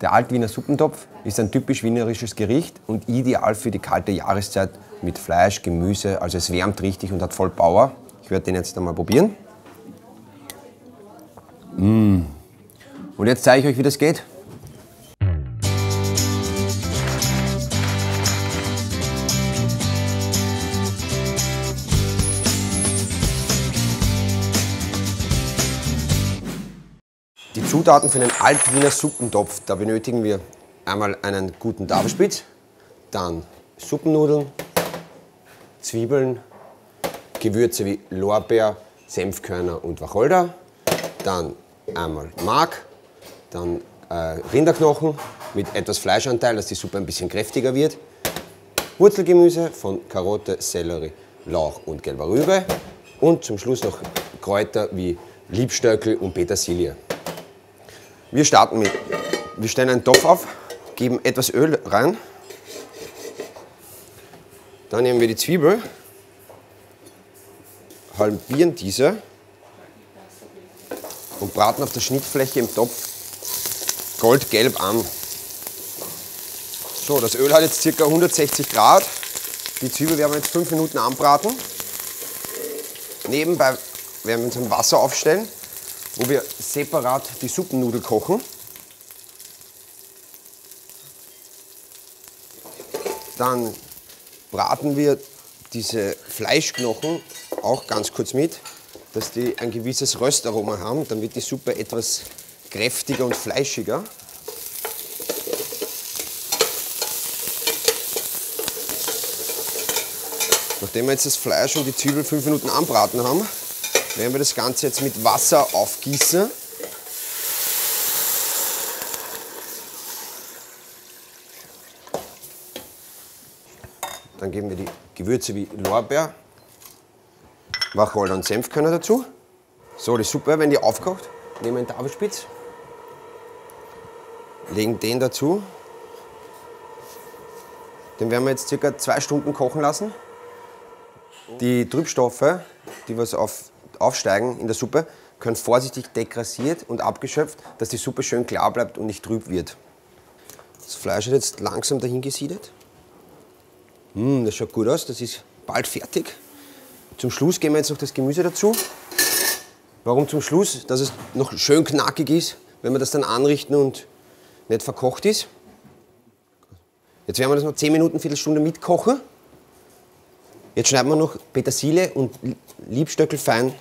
Der Altwiener Suppentopf ist ein typisch wienerisches Gericht und ideal für die kalte Jahreszeit mit Fleisch, Gemüse. Also es wärmt richtig und hat voll Power. Ich werde den jetzt einmal probieren. Mmh. Und jetzt zeige ich euch, wie das geht. Die Zutaten für den Altwiener Suppentopf, da benötigen wir einmal einen guten Tafelspitz, dann Suppennudeln, Zwiebeln, Gewürze wie Lorbeer, Senfkörner und Wacholder, dann einmal Mark, dann Rinderknochen mit etwas Fleischanteil, dass die Suppe ein bisschen kräftiger wird, Wurzelgemüse von Karotte, Sellerie, Lauch und gelber Rübe und zum Schluss noch Kräuter wie Liebstöckel und Petersilie. Wir stellen einen Topf auf, geben etwas Öl rein, dann nehmen wir die Zwiebel, halbieren diese und braten auf der Schnittfläche im Topf goldgelb an. So, das Öl hat jetzt ca. 160 Grad, die Zwiebel werden wir jetzt 5 Minuten anbraten. Nebenbei werden wir uns ein Wasser aufstellen, wo wir separat die Suppennudel kochen. Dann braten wir diese Fleischknochen auch ganz kurz mit, dass die ein gewisses Röstaroma haben, dann wird die Suppe etwas kräftiger und fleischiger. Nachdem wir jetzt das Fleisch und die Zwiebel 5 Minuten anbraten haben, werden wir das Ganze jetzt mit Wasser aufgießen. Dann geben wir die Gewürze wie Lorbeer, Wacholder und Senfkörner dazu. So, die Suppe, wenn die aufkocht, nehmen wir einen Tafelspitz, legen den dazu. Den werden wir jetzt ca. 2 Stunden kochen lassen. Die Trübstoffe, die was aufsteigen in der Suppe, können vorsichtig degrassiert und abgeschöpft, dass die Suppe schön klar bleibt und nicht trüb wird. Das Fleisch ist jetzt langsam dahin gesiedet. Das schaut gut aus, das ist bald fertig. Zum Schluss geben wir jetzt noch das Gemüse dazu. Warum zum Schluss? Dass es noch schön knackig ist, wenn wir das dann anrichten und nicht verkocht ist. Jetzt werden wir das noch 10 Minuten, Viertelstunde mitkochen. Jetzt schneiden wir noch Petersilie und Liebstöckel fein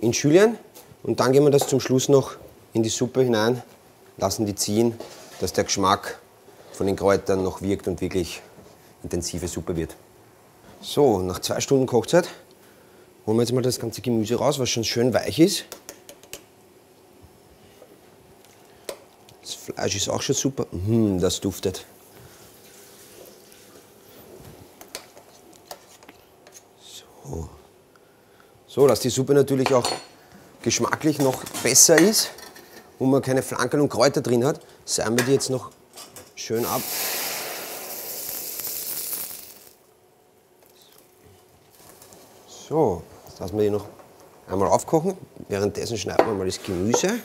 in Schülien und dann geben wir das zum Schluss noch in die Suppe hinein, lassen die ziehen, dass der Geschmack von den Kräutern noch wirkt und wirklich intensive Suppe wird. So, nach 2 Stunden Kochzeit holen wir jetzt mal das ganze Gemüse raus, was schon schön weich ist. Das Fleisch ist auch schon super. Das duftet. So, dass die Suppe natürlich auch geschmacklich noch besser ist und man keine Flankerl und Kräuter drin hat, seihen wir die jetzt noch schön ab. So, jetzt lassen wir die noch einmal aufkochen. Währenddessen schneiden wir mal das Gemüse.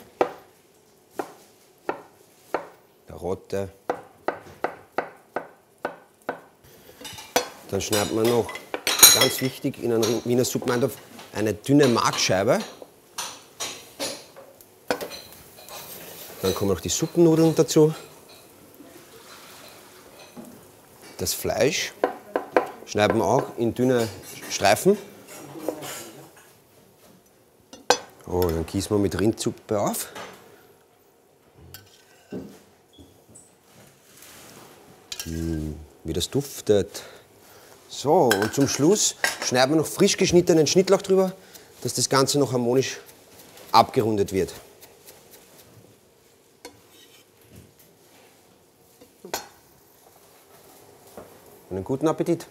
Karotte. Dann schneiden wir noch, ganz wichtig, in einem Wiener Suppennudeltopf eine dünne Markscheibe. Dann kommen noch die Suppennudeln dazu. Das Fleisch schneiden wir auch in dünne Streifen. Oh, dann gießen wir mit Rindsuppe auf. Wie das duftet. So, und zum Schluss schneiden wir noch frisch geschnittenen Schnittlauch drüber, dass das Ganze noch harmonisch abgerundet wird. Einen guten Appetit!